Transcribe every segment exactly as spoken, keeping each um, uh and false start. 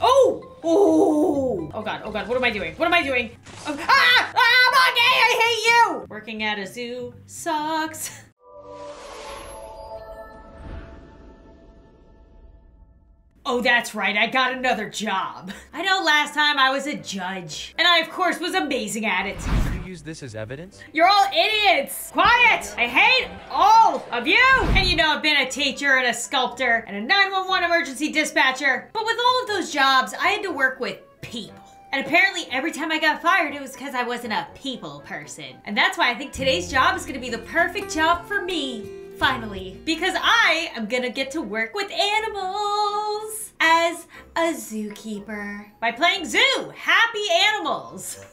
Oh! Oh! Oh god, oh god, what am I doing? What am I doing? Oh, ah! Ah, Monkey! I hate you! Working at a zoo sucks. Oh, that's right, I got another job. I know last time I was a judge, and I, of course, was amazing at it. Did you use this as evidence? You're all idiots! Quiet! I hate all of you! And you know I've been a teacher and a sculptor and a nine one one emergency dispatcher, but with all of those jobs, I had to work with people. And apparently every time I got fired, it was because I wasn't a people person. And that's why I think today's job is gonna be the perfect job for me. Finally, because I am gonna get to work with animals as a zookeeper by playing zoo happy animals.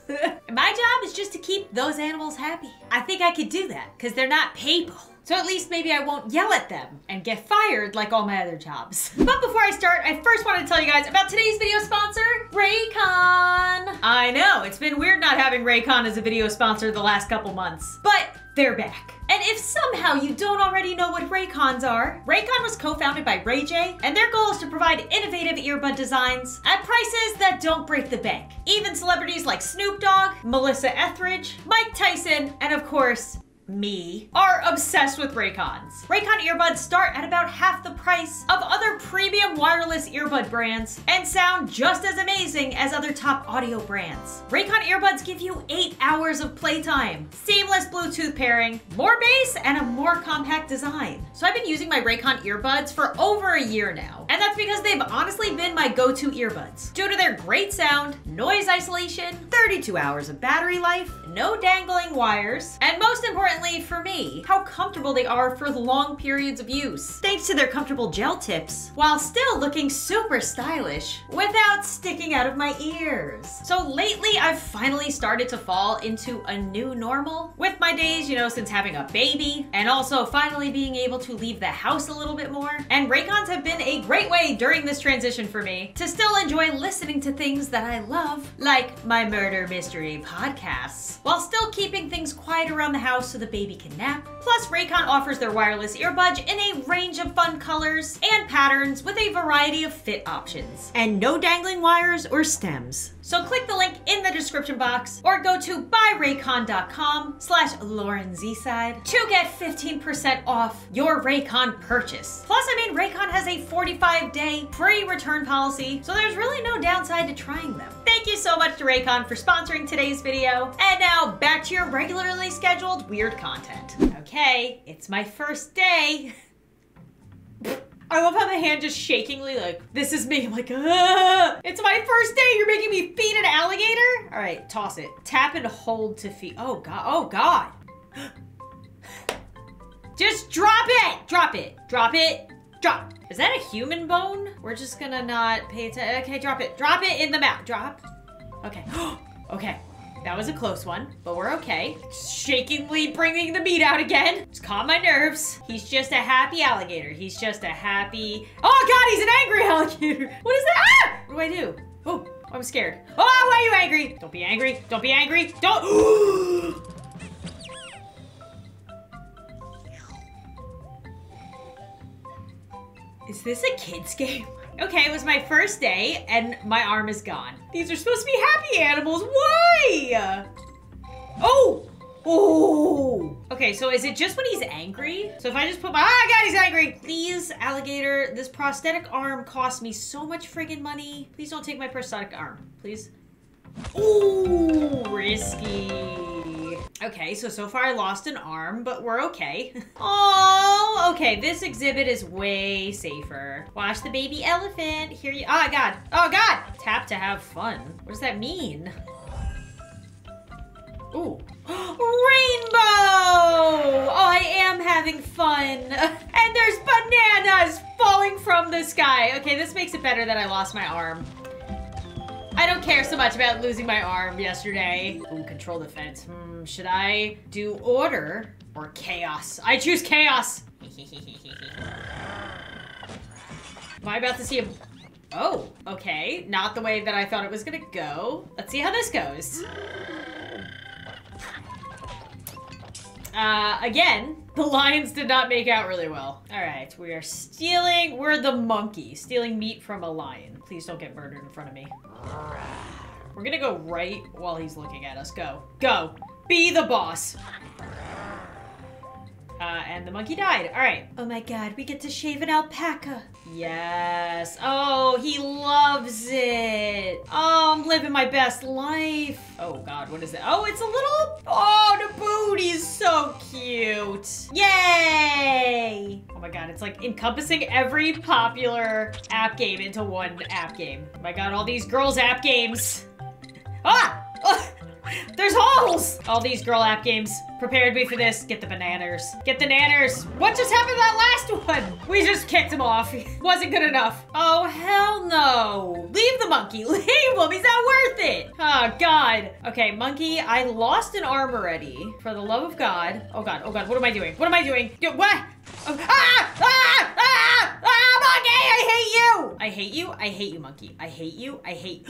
My job is just to keep those animals happy. I think I could do that because they're not people. So at least maybe I won't yell at them and get fired like all my other jobs. But before I start, I first want to tell you guys about today's video sponsor, Raycon. I know, it's been weird not having Raycon as a video sponsor the last couple months, but they're back. And if somehow you don't already know what Raycons are, Raycon was co-founded by RayJ, and their goal is to provide innovative earbud designs at prices that don't break the bank. Even celebrities like Snoop Dogg, Melissa Etheridge, Mike Tyson, and of course, me, are obsessed with Raycons. Raycon earbuds start at about half the price of other premium wireless earbud brands and sound just as amazing as other top audio brands. Raycon earbuds give you eight hours of playtime, seamless Bluetooth pairing, more bass, and a more compact design. So I've been using my Raycon earbuds for over a year now, and that's because they've honestly been my go-to earbuds due to their great sound, noise isolation, thirty-two hours of battery life, no dangling wires, and most importantly, for me, how comfortable they are for long periods of use, thanks to their comfortable gel tips, while still looking super stylish without sticking out of my ears. So lately, I've finally started to fall into a new normal with my days, you know, since having a baby, and also finally being able to leave the house a little bit more. And Raycons have been a great way during this transition for me to still enjoy listening to things that I love, like my murder mystery podcasts, while still keeping things quiet around the house so the baby can nap. Plus, Raycon offers their wireless earbud in a range of fun colors and patterns with a variety of fit options. And no dangling wires or stems. So click the link in the description box or go to buy raycon dot com slash Lauren Z side to get fifteen percent off your Raycon purchase. Plus, I mean, Raycon has a forty-five day free return policy, so there's really no downside to trying them. Thank you so much to Raycon for sponsoring today's video. And now back to your regularly scheduled weird content. Okay, it's my first day. I love how the hand just shakingly like, this is me. I'm like, ugh. It's my first day. You're making me feed an alligator? All right, toss it. Tap and hold to feed. Oh God, oh God. Just drop it, drop it, drop it, drop. Is that a human bone? We're just gonna not pay attention. Okay, drop it, drop it in the mouth, drop. Okay, okay. That was a close one, but we're okay. Shakingly bringing the meat out again. Just calm my nerves. He's just a happy alligator. He's just a happy... Oh God, he's an angry alligator. What is that? Ah! What do I do? Oh, I'm scared. Oh, why are you angry? Don't be angry. Don't be angry. Don't... Is this a kid's game? Okay, it was my first day, and my arm is gone. These are supposed to be happy animals. Why? Oh! Oh! Okay, so is it just when he's angry? So if I just put my... Ah, God, he's angry! Please, alligator, this prosthetic arm cost me so much friggin' money. Please don't take my prosthetic arm. Please. Ooh, risky. Okay, so, so far I lost an arm, but we're okay. Oh, okay, this exhibit is way safer. Watch the baby elephant. Here you, oh God, oh God. Tap to have fun. What does that mean? Ooh, rainbow! Oh, I am having fun. And there's bananas falling from the sky. Okay, this makes it better that I lost my arm. I don't care so much about losing my arm yesterday. Ooh, control the fence. Hmm, should I do order or chaos? I choose chaos. Am I about to see him? Oh, okay. Not the way that I thought it was gonna go. Let's see how this goes. Uh, again, The lions did not make out really well. All right, we are stealing. We're the monkey. Stealing meat from a lion. Please don't get murdered in front of me. We're gonna go right while he's looking at us. Go. Go. Be the boss. Uh, and the monkey died. All right. Oh my god, we get to shave an alpaca. Yes. Oh, he loves it. Oh, I'm living my best life. Oh god, what is that? Oh, it's a little... Oh, the booty is so cute. Yay! Oh my god, it's like encompassing every popular app game into one app game. Oh my god, all these girls app games. Ah! Oh! There's holes! All these girl app games prepared me for this. Get the bananas. Get the nanners. What just happened to that last one? We just kicked him off. Wasn't good enough. Oh, hell no. Leave the monkey. Leave him. He's not worth it. Oh, God. Okay, monkey, I lost an arm already. For the love of God. Oh, God. Oh, God. What am I doing? What am I doing? What? Oh. Ah! Ah! Ah! Ah, monkey! I hate you! I hate you. I hate you, monkey. I hate you. I hate...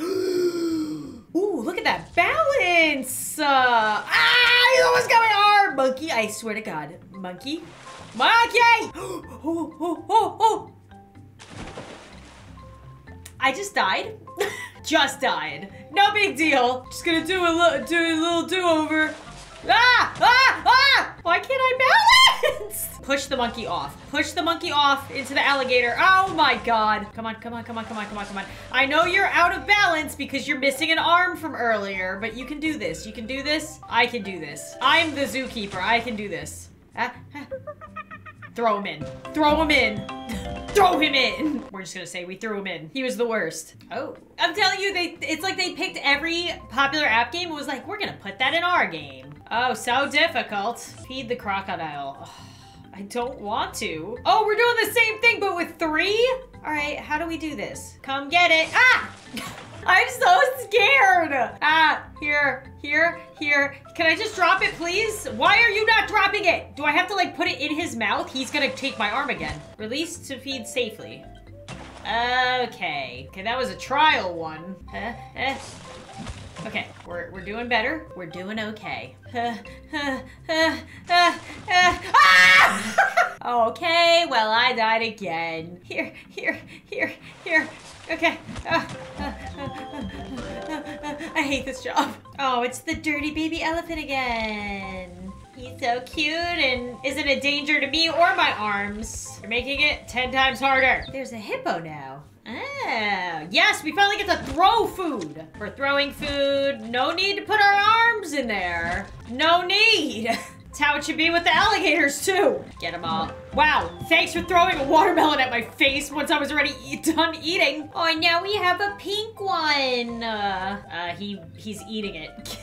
Ooh, look at that balance! Uh, ah, you almost got my arm! Monkey, I swear to God. Monkey? Monkey! Oh, oh, oh, oh! I just died. Just died. No big deal. Just gonna do a, li do a little do-over. Ah! Ah! Ah! Why can't I balance? Push the monkey off. Push the monkey off into the alligator. Oh my god. Come on, come on, come on, come on, come on, come on. I know you're out of balance because you're missing an arm from earlier, but you can do this. You can do this. I can do this. I'm the zookeeper. I can do this. Ah, ah. Throw him in. Throw him in. Throw him in. We're just gonna say we threw him in. He was the worst. Oh. I'm telling you, they. It's like they picked every popular app game and was like, we're gonna put that in our game. Oh, so difficult. Feed the crocodile. Oh, I don't want to. Oh, we're doing the same thing, but with three? All right, how do we do this? Come get it. Ah! I'm so scared. Ah, here, here, here. Can I just drop it, please? Why are you not dropping it? Do I have to, like, put it in his mouth? He's gonna take my arm again. Release to feed safely. Okay. Okay, that was a trial one. Huh? Eh. Okay, we're, we're doing better. We're doing okay. Uh, uh, uh, uh, uh, ah! Okay, well, I died again. Here, here, here, here. Okay. Uh, uh, uh, uh, uh, uh, I hate this job. Oh, it's the dirty baby elephant again. He's so cute and isn't a danger to me or my arms. You're making it ten times harder. There's a hippo now. Oh, yes, we finally get to throw food. We're throwing food. No need to put our arms in there. No need. That's how it should be with the alligators, too. Get them all. Wow, thanks for throwing a watermelon at my face once I was already e- done eating. Oh, and now we have a pink one. Uh, uh he he's eating it.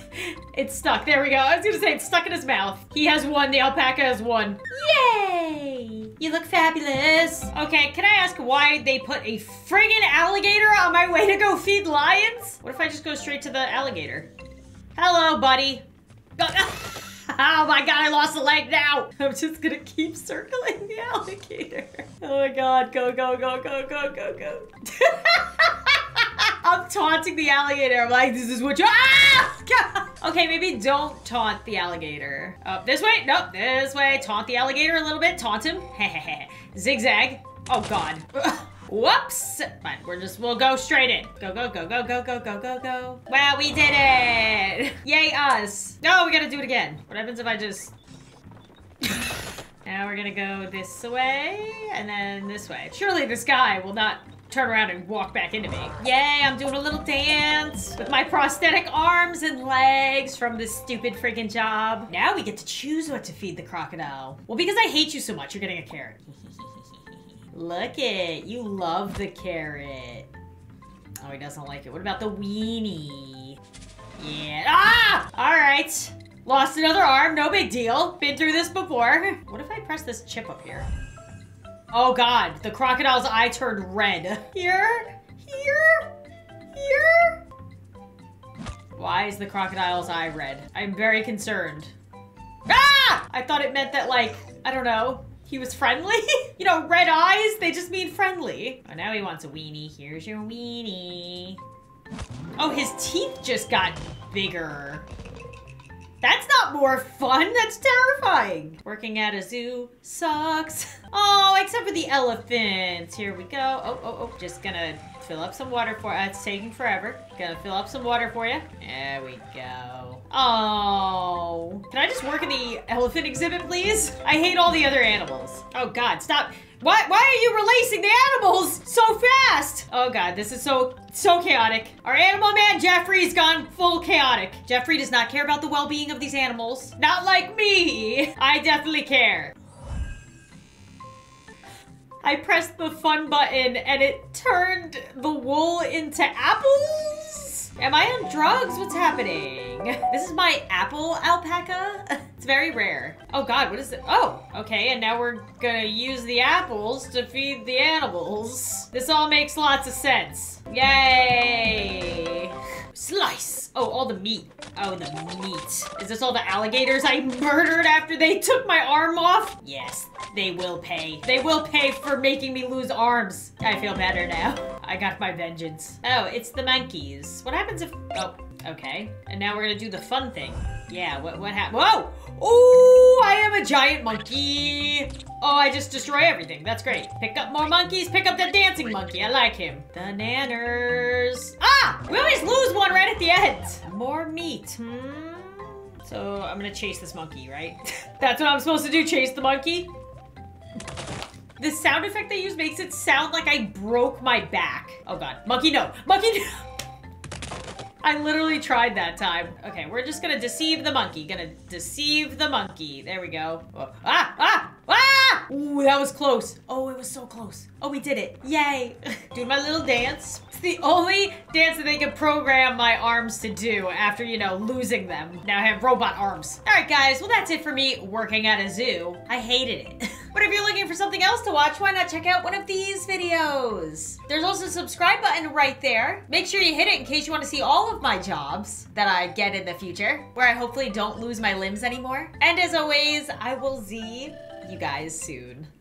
It's stuck. There we go. I was gonna say it's stuck in his mouth. He has one. The alpaca has one. Yay! You look fabulous. Okay, can I ask why they put a friggin' alligator on my way to go feed lions? What if I just go straight to the alligator? Hello, buddy. Oh my god, I lost a leg now. I'm just gonna keep circling the alligator. Oh my god, go, go, go, go, go, go, go. I'm taunting the alligator. I'm like, this is what you- ah! Okay, maybe don't taunt the alligator. Up this way, nope, this way. Taunt the alligator a little bit, taunt him. Zigzag. Oh god. Whoops. Fine, we're just, we'll go straight in. Go, go, go, go, go, go, go, go, go. Wow, we did it. Yay, us. No, we gotta do it again. What happens if I just... Now we're gonna go this way and then this way. Surely this guy will not turn around and walk back into me. Yay, I'm doing a little dance with my prosthetic arms and legs from this stupid freaking job. Now we get to choose what to feed the crocodile. Well, because I hate you so much, you're getting a carrot. Look it, you love the carrot. Oh, he doesn't like it. What about the weenie? Yeah, ah! All right, lost another arm, no big deal. Been through this before. What if I press this chip up here? Oh God, the crocodile's eye turned red. Here, here, here. Why is the crocodile's eye red? I'm very concerned. Ah! I thought it meant that, like, I don't know, he was friendly? You know, red eyes, they just mean friendly. Oh, now he wants a weenie. Here's your weenie. Oh, his teeth just got bigger. That's not more fun. That's terrifying. Working at a zoo sucks. Oh, except for the elephants. Here we go. Oh, oh, oh. Just gonna fill up some water for you. It's taking forever. Gonna fill up some water for you. There we go. Oh. Can I just work in the elephant exhibit, please? I hate all the other animals. Oh, God. Stop. Why, why are you releasing the animals so fast? Oh God, this is so, so chaotic. Our animal man, Jeffrey's gone full chaotic. Jeffrey does not care about the well-being of these animals. Not like me. I definitely care. I pressed the fun button and it turned the wool into apples? Am I on drugs? What's happening? This is my apple alpaca. It's very rare. Oh God, what is it? Oh, okay, and now we're gonna use the apples to feed the animals. This all makes lots of sense. Yay! Slice! Oh, all the meat. Oh, the meat. Is this all the alligators I murdered after they took my arm off? Yes, they will pay. They will pay for making me lose arms. I feel better now. I got my vengeance. Oh, it's the monkeys. What happens if... Oh, okay. And now we're gonna do the fun thing. Yeah, what, what happened? Whoa! Ooh, I am a giant monkey. Oh, I just destroy everything. That's great. Pick up more monkeys. Pick up that dancing monkey. I like him. The nanners. Ah! We always lose one right at the end. More meat. Hmm. So I'm gonna chase this monkey, right? That's what I'm supposed to do, chase the monkey? The sound effect they use makes it sound like I broke my back. Oh, God. Monkey, no. Monkey, no. I literally tried that time. Okay, we're just gonna deceive the monkey. Gonna deceive the monkey. There we go. Oh. Ah! Ah! Ah! Ooh, that was close. Oh, it was so close. Oh, we did it. Yay. Doing my little dance. It's the only dance that they can program my arms to do after, you know, losing them. Now I have robot arms. All right, guys. Well, that's it for me working at a zoo. I hated it. But if you're looking for something else to watch, why not check out one of these videos? There's also a subscribe button right there. Make sure you hit it in case you want to see all of my jobs that I get in the future, where I hopefully don't lose my limbs anymore. And as always, I will see you guys soon.